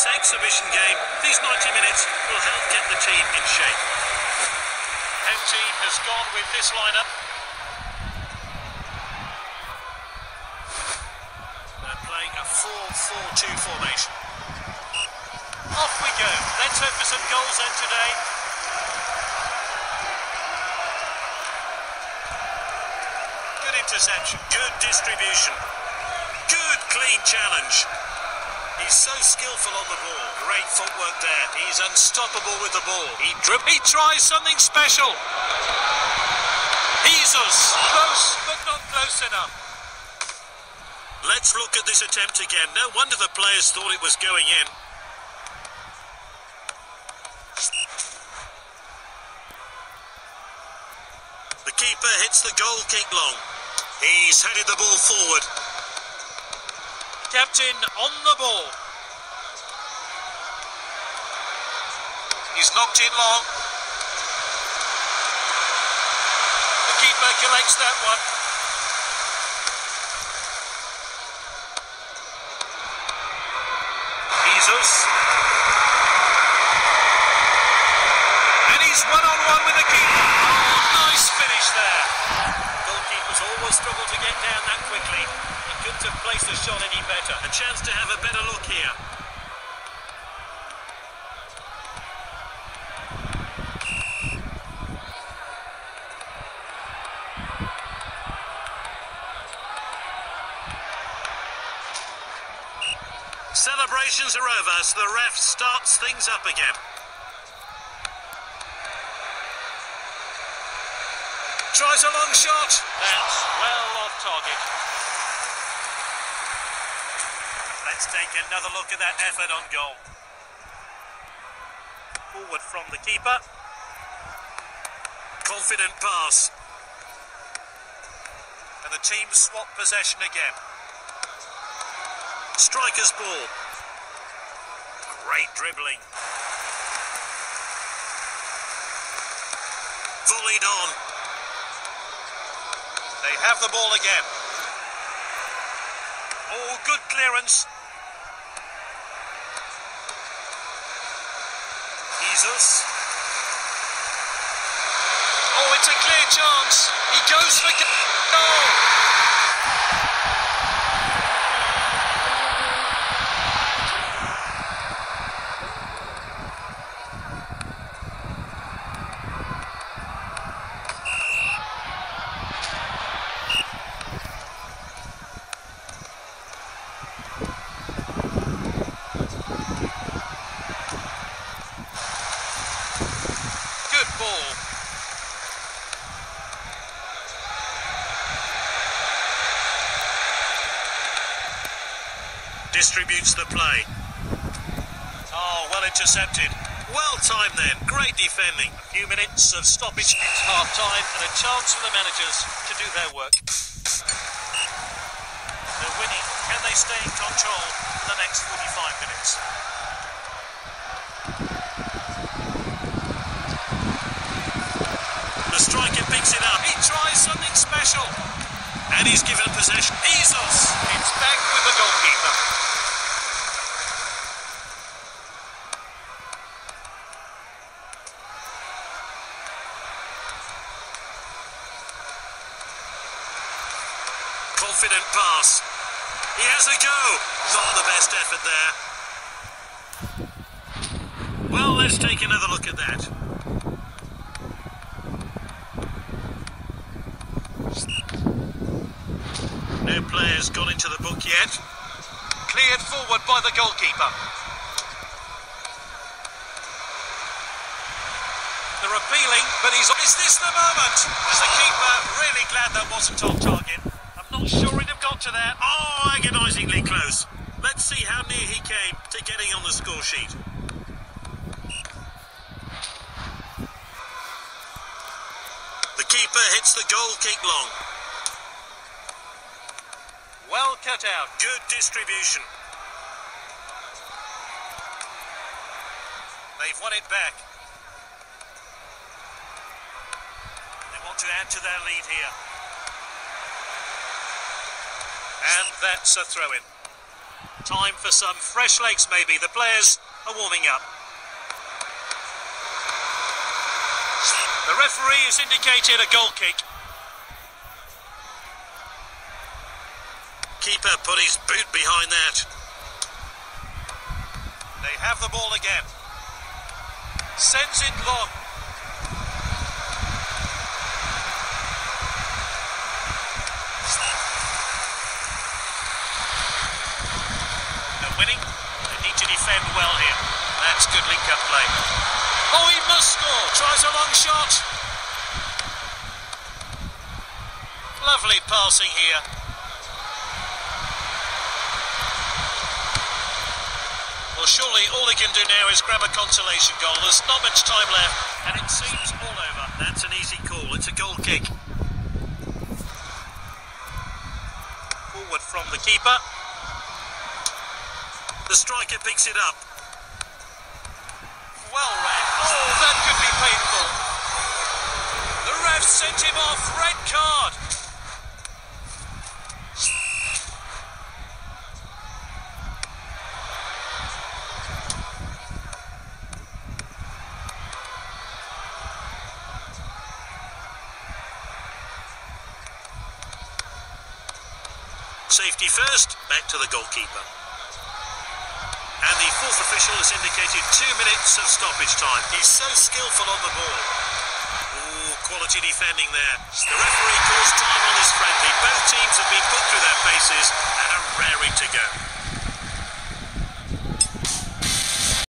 this exhibition game, these 90 minutes will help get the team in shape. Henty has gone with this lineup. They're playing a 4-4-2 formation. Off we go. Let's hope for some goals then today. Good interception. Good distribution. Good clean challenge. He's so skillful on the ball. Great footwork there. He's unstoppable with the ball. He tries something special. Jesus. Close, but not close enough. Let's look at this attempt again. No wonder the players thought it was going in. The keeper hits the goal kick long. He's headed the ball forward. Captain on the ball. He's knocked in long. The keeper collects that one. Jesus. And he's one-on-one with the keeper. Oh, nice finish there. Goalkeepers always struggle to get down that quickly. Couldn't have placed the shot any better. A chance to have a better look here. Celebrations are over, so the ref starts things up again. Tries a long shot. That's well off target. Let's take another look at that effort on goal. Forward from the keeper. Confident pass. And the team swap possession again. Striker's ball. Great dribbling. Volleyed on. They have the ball again. Oh, good clearance. Jesus. Oh, it's a clear chance. He goes for goal. Distributes the play. Oh, well intercepted. Well timed then. Great defending. A few minutes of stoppage. It's half time and a chance for the managers to do their work. They're winning. Can they stay in control for the next 45 minutes? The striker picks it up. He tries something special. And he's given possession. Jesus! It's back with the goalkeeper. Confident pass. He has a go. Not the best effort there. Well, let's take another look at that. No player's gone into the book yet. Cleared forward by the goalkeeper. They're appealing, but he's... Is this the moment? As the keeper, really glad that wasn't on target. I'm not sure he'd have got to that. Oh, agonisingly close. Let's see how near he came to getting on the score sheet. The keeper hits the goal kick long. Well cut out. Good distribution. They've won it back. They want to add to their lead here. And that's a throw-in. Time for some fresh legs maybe. The players are warming up. The referee has indicated a goal kick. Keeper put his boot behind that. They have the ball again. Sends it long. They're winning. They need to defend well here. That's good link-up play. Oh, he must score. Tries a long shot. Lovely passing here. Well, surely all he can do now is grab a consolation goal. There's not much time left, and it seems all over. That's an easy call. It's a goal kick. Forward from the keeper. The striker picks it up. Well read. Oh, that could be painful. The ref sent him off. Red card. Safety first, back to the goalkeeper. And the fourth official has indicated 2 minutes of stoppage time. He's so skillful on the ball. Ooh, quality defending there. The referee calls time on this friendly. Both teams have been put through their paces and are raring to go.